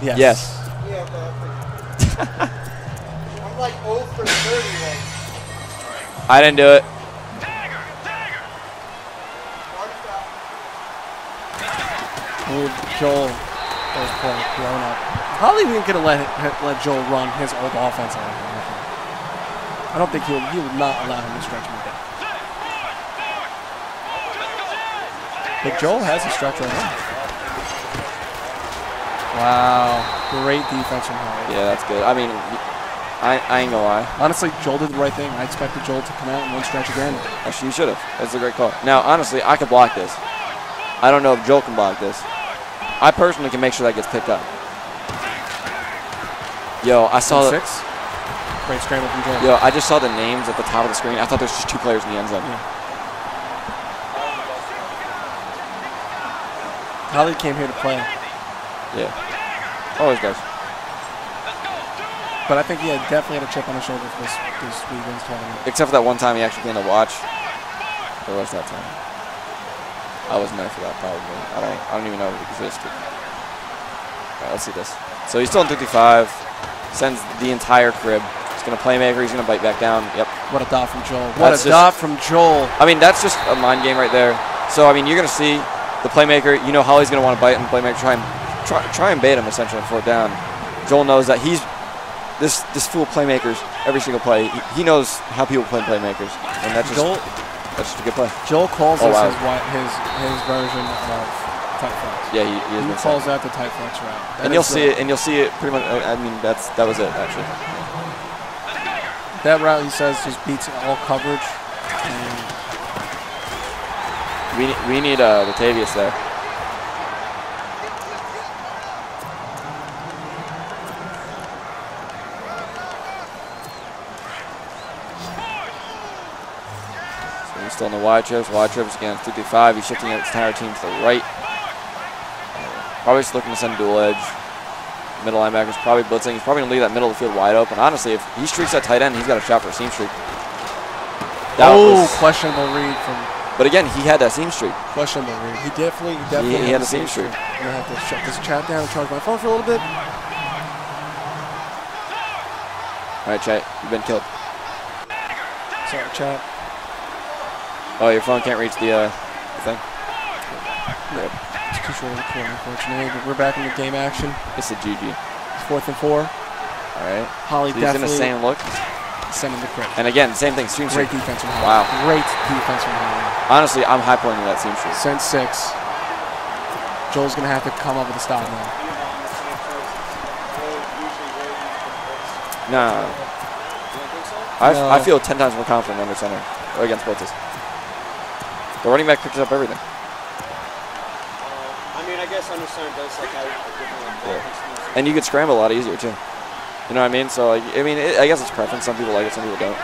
Yes. Yes. Yeah, but I'm like 0 for 30. Like. I didn't do it. Dagger, dagger. Ooh, Joel was blown up. Holly didn't get to let Joel run his old offense on him. I don't think he would not allow him to stretch him down. But Joel has a stretch right now. Wow. Great defense from Holly. Yeah, that's good. I mean, I ain't gonna lie. Honestly, Joel did the right thing. I expected Joel to come out and one stretch again. Actually, you should have. That's a great call. Now, honestly, I could block this. I don't know if Joel can block this. I personally can make sure that gets picked up. Yo, I saw that. Great scramble from Joel. Yo, I just saw the names at the top of the screen. I thought there was just 2 players in the end zone. Yeah. Holly came here to play. Yeah. Always does. But I think he had definitely had a chip on his shoulder for this weekend's tournament. Except for that one time he actually didn't watch. Or was that time? I was mad for that probably. I don't even know if it existed. Alright, let's see this. So he's still in 55. Sends the entire crib. He's going to playmaker. He's going to bite back down. Yep. What a dot from Joel. What a dot from Joel. I mean, that's just a mind game right there. So, I mean, you're going to see the playmaker, you know Holly's going to want to bite him, playmaker, try and bait him, essentially, on 4th down. Joel knows that he's, this fool playmakers, every single play, he knows how people play playmakers, and that's just a good play. Joel calls this his version of tight flex. Yeah, he calls that the tight flex route. And you'll see it pretty much, I mean, that was it, actually. That route, he says, just beats all coverage. We need Latavius there. So he's still in the wide trips. Wide trips again, 55. He's shifting his entire team to the right. Probably just looking to send dual edge. Middle linebacker's probably blitzing. He's probably going to leave that middle of the field wide open. Honestly, if he streaks that tight end, he's got a shot for a seam streak. That was questionable read from... But again, he had that seam streak. Questionable read. He definitely had a seam streak. I'm going to have to shut this chat down and charge my phone for a little bit. All right, chat. You've been killed. Sorry, chat. Oh, your phone can't reach the thing? No. It's too short of the corner, unfortunately. But we're back in the game action. It's a GG. It's 4th and 4. All right. Holly so definitely. He's in the same look. Sending the crit. And again, same thing. Seam streak. Great defense from Holly. Wow. Great defense from Holly. Honestly, I'm high pointing that seam streak. Send 6. Joel's gonna have to come up with a stop now. Nah. No. I feel 10 times more confident under center or against blitzes. The running back picks up everything. I mean, I guess under center does like how yeah. And you could scramble a lot easier too. You know what I mean? So, like, I mean, I guess it's preference. Some people like it, some people don't.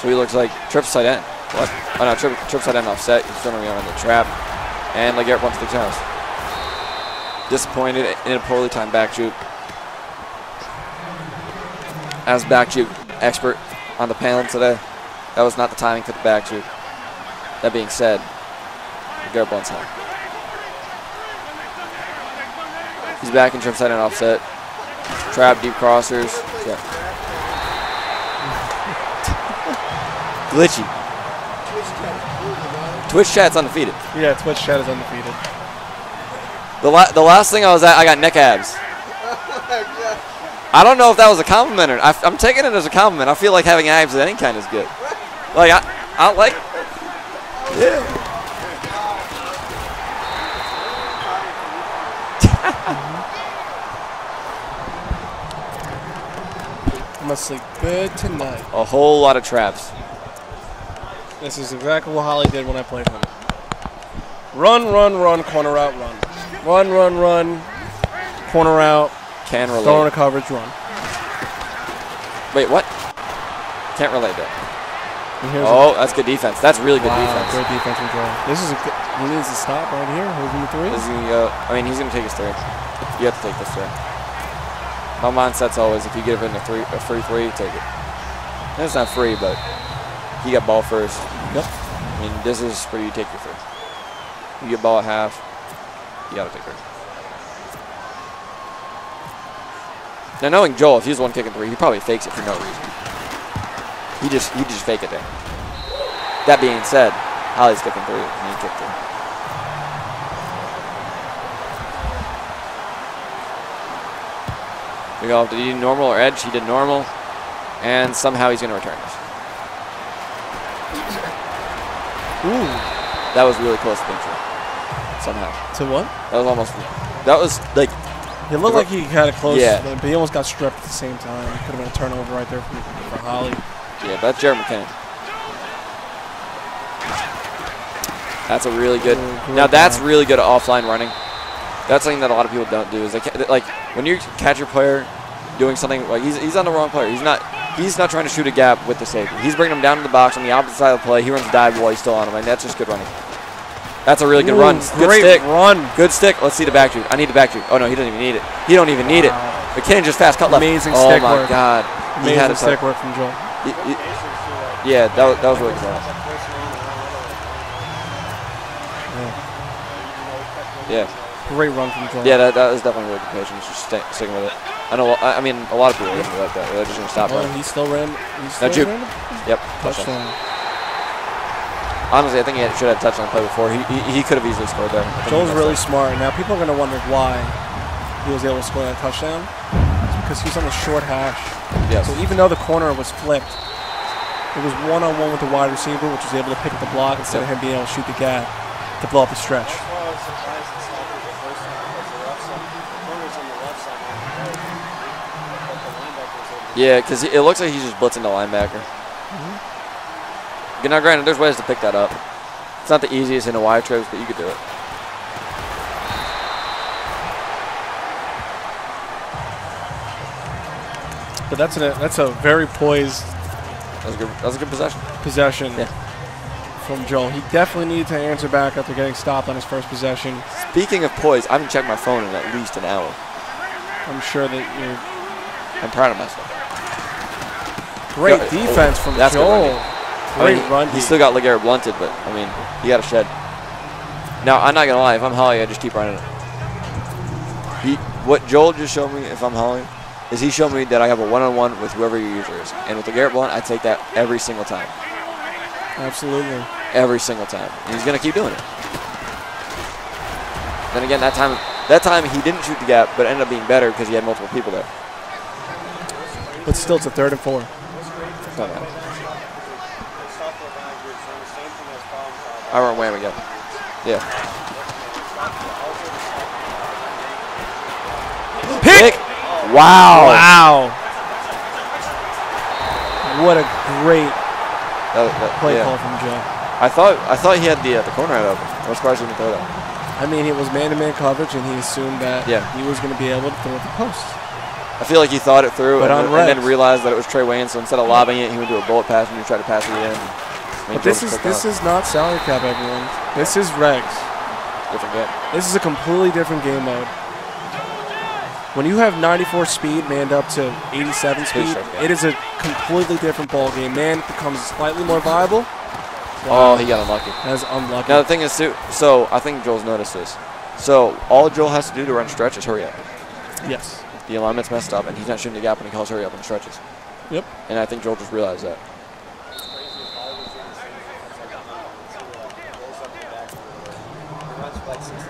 So he looks like trips side end. What? Oh, no, trips side end offset. He's turning around in the trap. And LeGarrette runs to the house. Disappointed in a poorly timed back juke. As back juke expert on the panel today, that was not the timing for the back juke. That being said, LeGarrette Blunt's home. He's back in trips side end offset. Trap, deep crossers. Yeah. Glitchy. Twitch chat's undefeated. Yeah, Twitch chat is undefeated. The last thing I was at, I got neck abs. I don't know if that was a compliment or not. I'm taking it as a compliment. I feel like having abs of any kind is good. Like, I like... Yeah. Must look good tonight. A whole lot of traps. This is exactly what Holly did when I played him. Run, run, run, corner out, run. Run, run, run, corner out. Can relate. Throw in a coverage, run. Wait, what? Can't relate that. Oh, that's good defense. That's really good defense. Good defense from Joel. This is a good, he needs to stop right here, holding the 3. Is he gonna go, I mean, he's going to take his 3. You have to take this 3. My mindset's always if you get in a free 3, take it. And it's not free, but he got ball first. Yep. I mean, this is where you take your third. You get ball at half, you gotta take third. Now, knowing Joel, if he's the one kicking three, he probably fakes it for no reason. He just fake it there. That being said, Holly's kicking three, and he kicked it. We go, did he do normal or edge? He did normal, and somehow he's going to return this. Ooh. That was really close to the picture. Somehow. To what? That was almost, that was like, it looked like he had it close, yeah, but he almost got stripped at the same time. It could have been a turnover right there for Holly. Yeah, but that's Jeremy McKinnon. That's a really good. Now that's really good at offline running. That's something that a lot of people don't do. Is they like when you catch your player doing something like he's on the wrong player. He's not trying to shoot a gap with the safety. He's bringing him down to the box on the opposite side of the play. He runs a dive while he's still on him, and that's just good running. That's a really good run. Great good stick. Good stick. Let's see the back juke. I need the back juke. Oh, no, he doesn't even need it. He don't even need it. McKinnon just fast cut left. Amazing stick work. Oh, my God. Amazing stick work from Joel. Yeah, that was really good. Yeah. Great run from Joel. Yeah, that was definitely really good patience. Just sticking with it. I mean, a lot of people are going to like that. They're just going to stop running. He still ran. Now, juke. Yep. Touchdown. Honestly, I think he should have touched on the play before. He could have easily scored there. Joel's really smart. Now, people are going to wonder why he was able to score that touchdown. It's because he's on the short hash. Yes. So even though the corner was flipped, it was one-on-one with the wide receiver, which was able to pick up the block instead of him being able to shoot the gap to blow up the stretch. Yeah, because it looks like he's just blitzing the linebacker. Now, granted, there's ways to pick that up. It's not the easiest in a wide trips, but you could do it. But that's a very poised. That was a good possession. From Joel. He definitely needed to answer back after getting stopped on his first possession. Speaking of poise, I haven't checked my phone in at least an hour. I'm sure that you're. I'm proud of myself. Great defense from Joel. Great run. He still got LeGarrette blunted, but, I mean, he got a shed. Now, I'm not going to lie. If I'm Holly, I just keep running it. What Joel just showed me, if I'm Holly, is he showed me that I have a one-on-one with whoever your user is. And with LeGarrette Blunt, I take that every single time. Absolutely. Every single time. And he's going to keep doing it. Then again, that time he didn't shoot the gap, but ended up being better because he had multiple people there. But still, it's a 3rd and 4. It's not bad. I run wham again. Yeah. Pick! Wow. Wow. What a great play call from Joe. I thought he had the corner out open. I was surprised he didn't throw that. I mean, it was man-to-man coverage, and he assumed that he was going to be able to throw at the post. I feel like he thought it through and then realized that it was Trey Wayne, so instead of lobbing it, he would do a bullet pass and he tried to pass it in. But this is not salary cap, everyone. This is regs. Different game. This is a completely different game mode. When you have 94 speed manned up to 87 speed, it is a completely different ball game. Man becomes slightly more viable. Oh, he got unlucky. That is unlucky. Now the thing is, so I think Joel's noticed this. So all Joel has to do to run stretch is hurry up. Yes. The alignment's messed up, and he's not shooting the gap when he calls hurry up and stretches. Yep. And I think Joel just realized that.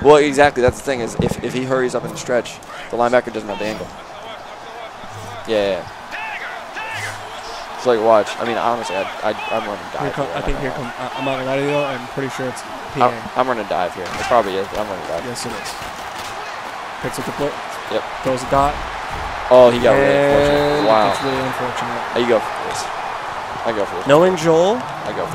Well, exactly. That's the thing is, if he hurries up and stretch, the linebacker doesn't have the angle. Yeah. It's like, watch. I mean, honestly, I'm running a dive. I think here comes I'm on an audio. I'm pretty sure it's PA. I'm running a dive here. It probably is, but I'm running a dive. Yes, it is. Picks up the foot. Yep. Throws a dot. Oh, he got really unfortunate. Wow. That's really unfortunate. You go for this. I go for this. Knowing Joel,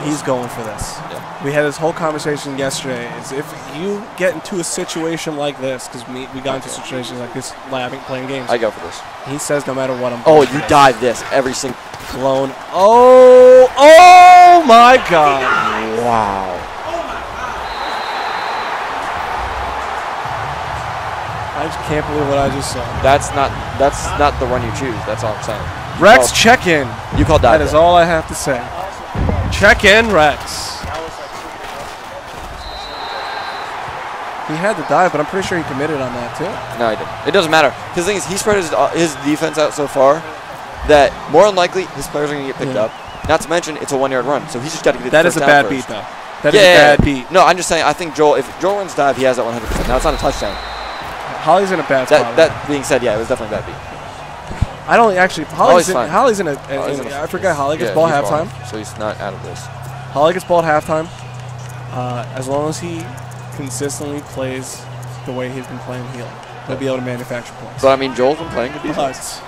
he's going for this. Yeah. We had this whole conversation yesterday. Is if you get into a situation like this, because we got into situations like this playing games. I go for this. He says no matter what I'm doing. Oh, you dive this every single blown. Oh, oh my God. Wow. I just can't believe what I just saw. That's not the run you choose. That's all I'm saying. Rex, check in. You call dive. That is all I have to say. Check in, Rex. He had the dive, but I'm pretty sure he committed on that too. No, he didn't. It doesn't matter. Because the thing is, he spread his defense out so far that more than likely his players are going to get picked up. Not to mention, it's a 1-yard run, so he's just got to get it. That is a bad beat, though. That is a bad beat. No, I'm just saying, I think Joel, if Joel runs dive, he has that 100%. Now, it's not a touchdown. Holly's in a bad spot. That being said, yeah, it was definitely a bad beat. I don't actually. Holly's in a I forgot Holly gets ball halftime. So he's not out of this. Holly gets ball at halftime. As long as he consistently plays the way he's been playing, he'll be able to manufacture points. But I mean, Joel's been playing good defense.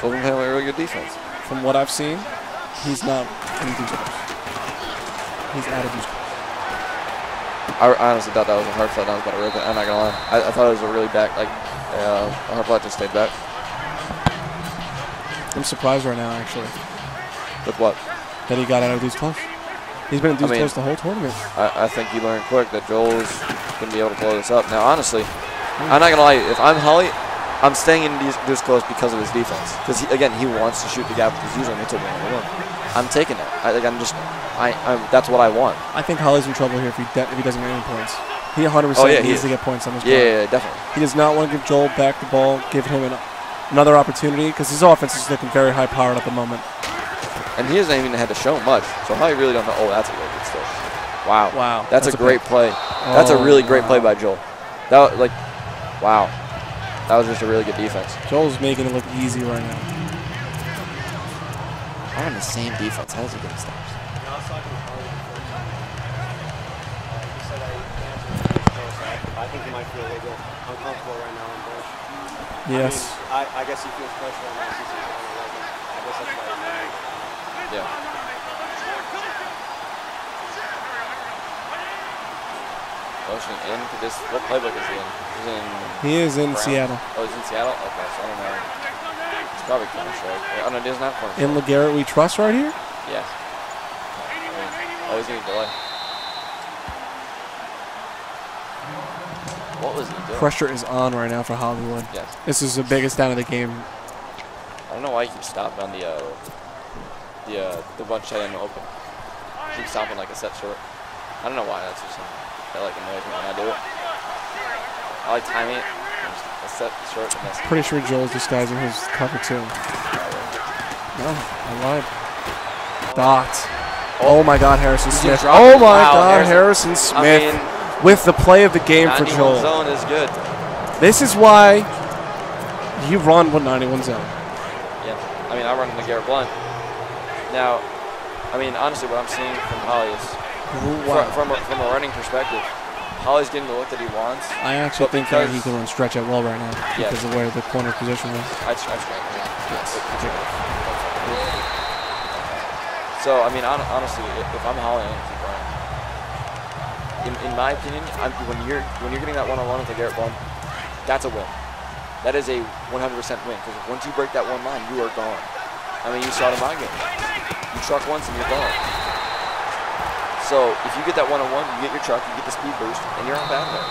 Joel's been playing really good defense. From what I've seen, he's not in these goals. He's out of these goals. I honestly thought that was a hard flat. I was about to rip it. I'm not gonna lie. I thought it was a really back, like a hard flat just stayed back. I'm surprised right now, actually. With what? That he got out of these touch. He's been in these touch the whole tournament. I think he learned quick that Joel's going to be able to blow this up. Now, honestly, I'm not going to lie. If I'm Holly, I'm staying in this close because of his defense. Because, again, he wants to shoot the gap because usually it's a win. I'm taking it. That's what I want. I think Holly's in trouble here if he doesn't get any points. He 100% needs to get points on this play. Yeah, definitely. He does not want to give Joel back the ball, give him another opportunity, because his offense is looking very high powered at the moment. And he hasn't even had to show much, so Holly really don't know. Oh, that's a really good still. Wow. Wow. That's a great play. Oh, that's a really great play by Joel. That, like, wow. That was just a really good defense. Joel's making it look easy right now. I'm on the same defense. How's he getting stops? I think he might feel uncomfortable right now. Yes. I mean, I guess he feels pressure on that. I guess that's why he's Motion into this. What playbook is he in? He's in. He is in Seattle. Oh, he's in Seattle? Okay, so I don't know. It's probably Cornish, right? Oh, no, it is not Cornish. In LeGarrette we trust right here? Yes. Oh, he's going to delay. What was he doing? Pressure is on right now for Hollywood. Yes. This is the biggest down of the game. I don't know why he keeps stopping on the bunch tight end open. He keeps stopping like a set short. I don't know why. That's just that like annoys me when I do it. I like timing it. A set short. Pretty sure Joel's disguising his cover too. No, I lied. Dots. Oh my God, Harrison Smith. Oh my God, Harrison Smith. I mean, with the play of the game for Joel. 91 zone is good. This is why you run 191 zone. Yeah, I mean, I run into Garrett Blunt. Now, I mean, honestly, what I'm seeing from Holly is, from a running perspective, Holly's getting the look that he wants. I actually think that he can run stretch out well right now because of where the corner position was. So, I mean, honestly, if I'm Holly, I don't keep running. In my opinion, when you're getting that one-on-one with the Garrett Blunt, that's a win. That is a 100% win, because once you break that one line, you are gone. I mean, you saw it in my game. You truck once and you're gone. So if you get that one-on-one, you get your truck, you get the speed boost, and you're on bound there.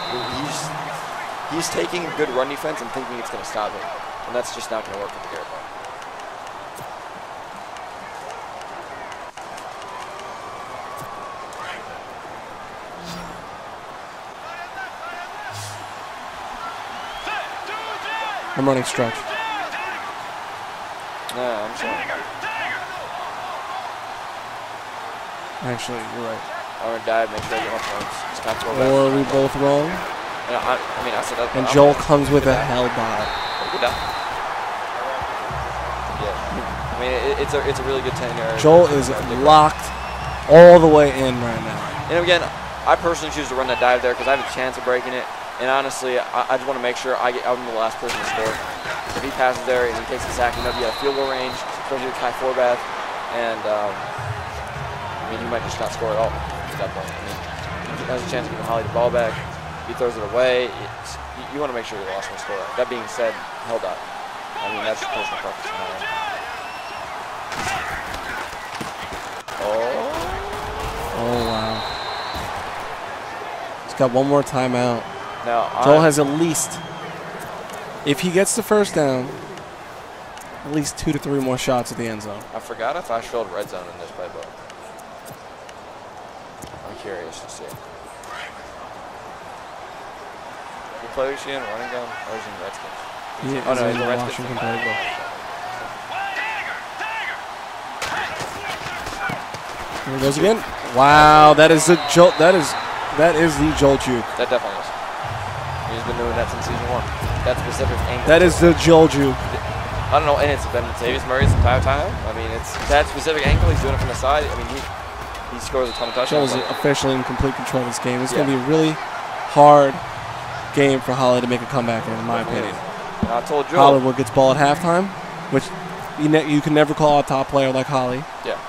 He's taking a good run defense and thinking it's going to stop him, and that's just not going to work with the Garrett Blunt. I'm running stretch. No, I'm sorry. Actually, you're right. I'm going to dive, make sure I get my points. Or are we both wrong? No, I mean, I said that. And Joel comes with a hell dive. Yeah. I mean, it's a really good 10-yard. Joel is locked all the way in right now. And again, I personally choose to run that dive there because I have a chance of breaking it. And honestly, I just want to make sure I'm the last person to score. If he passes there and he takes the sack, you know, you have field goal range, especially with Kai Forbath, and I mean, he might just not score at all at that point. I mean, he has a chance of giving Holly the ball back. He throws it away. You want to make sure you're the last one to score. That being said, held up. I mean, that's just personal preference. Oh, wow. He's got one more timeout. Now, Joel has at least, if he gets the first down, at least 2 to 3 more shots at the end zone. I forgot if I showed red zone in this playbook. I'm curious to see. player is she in? Running down? Or is she in Redskins? Yeah, oh, no, he's in Washington Redskins. Here it goes again. Wow, that is a jolt. That is the Joel juke. That definitely is. He's been doing that since season 1. That specific angle. That is the Joel juke. I don't know, and it's been Latavius Murray's entire time. I mean, it's that specific angle. He's doing it from the side. I mean, he scores a ton of touchdowns. Joel's officially in complete control of this game. It's going to be a really hard game for Holly to make a comeback in my opinion. And I told Joel. Holly gets ball at halftime, which you can never call a top player like Holly. Yeah,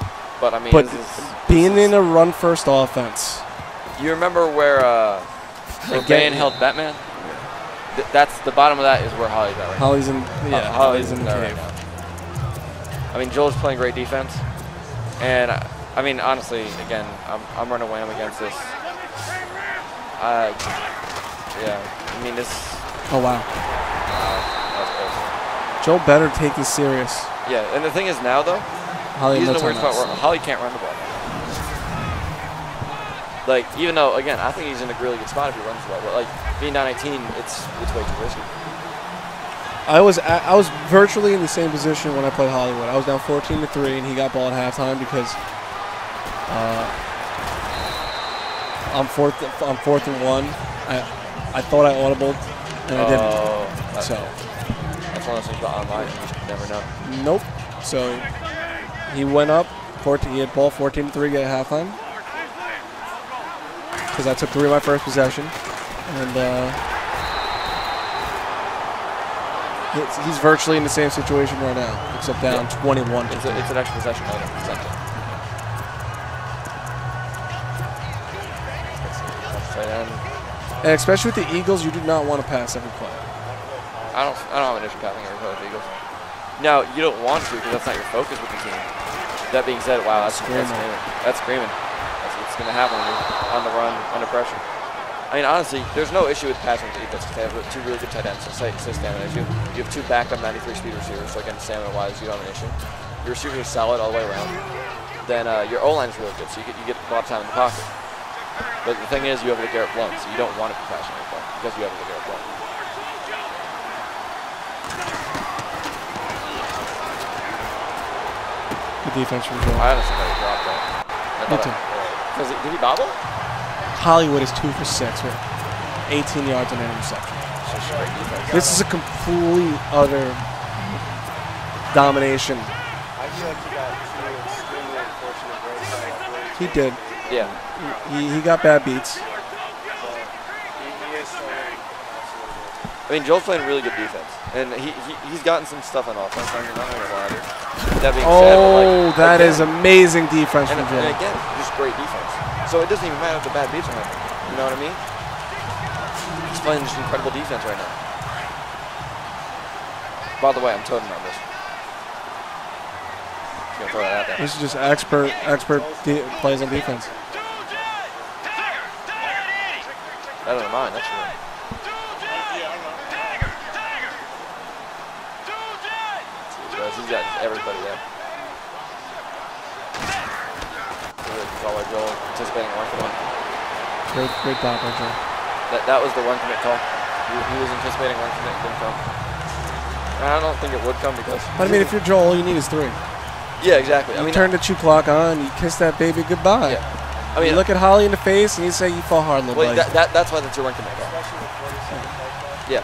but I mean, but being in a run-first offense. You remember where Van held Batman? Yeah. That's the bottom of that is where Holly's at right now. Holly's in the cave. Right now. I mean, Joel's playing great defense, and I mean, honestly, again, I'm running away against this. Yeah, I mean this. Oh wow. That's crazy. Joel better take this serious. Yeah, and the thing is now though, he's in the weird spot where Holly can't run the ball. Like, even though, again, I think he's in a really good spot if he runs the ball, but like being down 18, it's way too risky. I was virtually in the same position when I played Hollywood. I was down 14-3, and he got ball at halftime because. On fourth and 1, I thought I audibled, and I didn't. That's so that's one of those things about online. You never know. Nope. So he went up. 14. He had ball 14-3 at halftime because I took 3 of my first possession, and he's virtually in the same situation right now, except down 21. It's an extra possession later. And especially with the Eagles, you do not want to pass every play. I don't have an issue passing every play with the Eagles. Now, you don't want to because that's not your focus with the team. That being said, wow, that's screaming. That's what's going to happen when you're on the run, under pressure. I mean, honestly, there's no issue with passing with the Eagles because they have 2 really good tight ends, so it's a stamina issue. You have 2 backup 93-speed receivers, so again, stamina-wise, you don't have an issue. Your receivers are solid all the way around. Then your O-line is really good, so you get a lot of time in the pocket. But the thing is, you have the Garrett Blunt, so you don't want to be passing like that because you have the Garrett Blunt. The defense from Joel. I honestly thought he dropped that. Did he bobble? Hollywood is 2 for 6 with 18 yards and an interception. This is a complete other domination. I feel like he got 2 extremely unfortunate breaks. He did. Yeah. He got bad beats. I mean, Joel's playing really good defense, and he's gotten some stuff on offense. That is amazing defense from Joel. And again, just great defense. So it doesn't even matter if the bad beats are happening. You know what I mean? He's playing just incredible defense right now. By the way, I'm toting on this. Just throw that out there. This is just expert plays on defense. Better than mine, that's true. He's got everybody there. Solid goal, anticipating 1-for-1. Great block by Joel. That was the 1-commit call. He was anticipating 1-commit, didn't come. And I don't think it would come because. But I mean, if you're Joel, all you need is 3. Yeah, exactly. I mean, turn the chew clock on. You kiss that baby goodbye. Yeah. I mean, you look at Holly in the face and you say you fall hard, little buddy. That's why the 2-run commit. Yeah.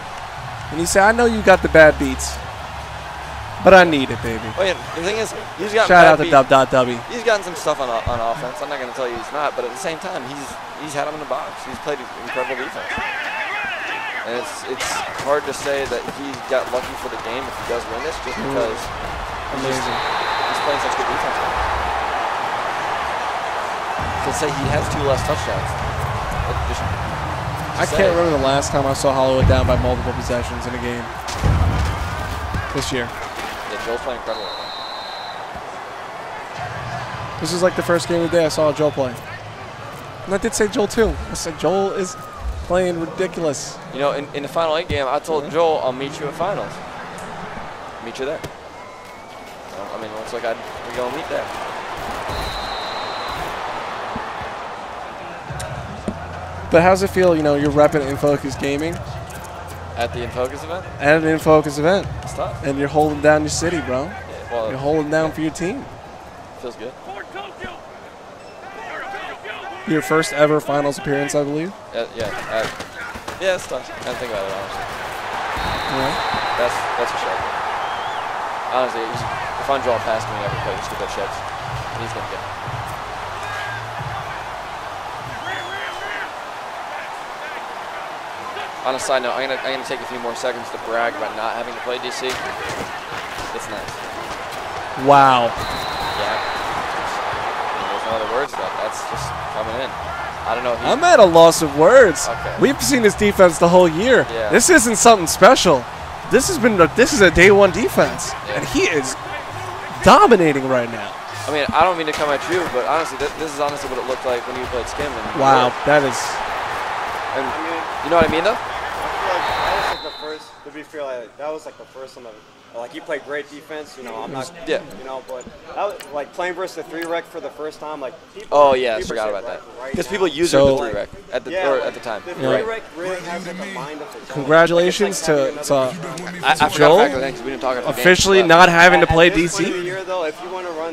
And you say, I know you got the bad beats, but I need it, baby. Oh yeah. The thing is, he's got shout out to DubDubW. He's gotten some stuff on offense. I'm not going to tell you he's not, but at the same time, he's had him in the box. He's played incredible defense, and it's hard to say that he got lucky for the game if he does win this, just because he's playing such good defense. To say he has 2 less touchdowns. I can't remember the last time I saw Hollywood down by multiple possessions in a game. This year. Yeah, Joel's playing incredible. This is like the first game of the day I saw Joel play. And I did say Joel too. I said Joel is playing ridiculous. You know, in the Final 8 game, I told Joel, I'll meet you at finals. Meet you there. I mean, it looks like we're going to meet there. But how's it feel, you know, you're repping InFocus Gaming, At the InFocus event? At an InFocus event. It's tough. And you're holding down your city, bro. Yeah, well, you're holding down for your team. Feels good. Your first ever finals appearance, I believe? Yeah, it's tough. I didn't think about it, honestly. Yeah. That's a shot. Honestly, if I'm drawing past me, I can play, just get that shots. And he's going to get it. On a side note, I'm gonna take a few more seconds to brag about not having to play DC. It's nice. Wow. Yeah. I mean, there's no other words about that. That's just coming in. I don't know. I'm at a loss of words. Okay. We've seen this defense the whole year. Yeah. This isn't something special. This is a day one defense, yeah. And he is dominating right now. I mean, I don't mean to come at you, but honestly, this is honestly what it looked like when you played Skim. Wow, that is. And you know what I mean, though? I feel like that was like the first, to be fair, like, that was like the first time that, like, he played great defense, you know, I'm not, yeah. You know, but that was, like, playing versus the 3-rec for the first time, like, people, oh, yeah, I forgot about that. Because people use so, the 3-rec at the, yeah, or like, at the time. The 3-rec right. Really has, like, a mind of its own. Congratulations to Joel, officially not having to play DC. At this point of the year, though, if you want to run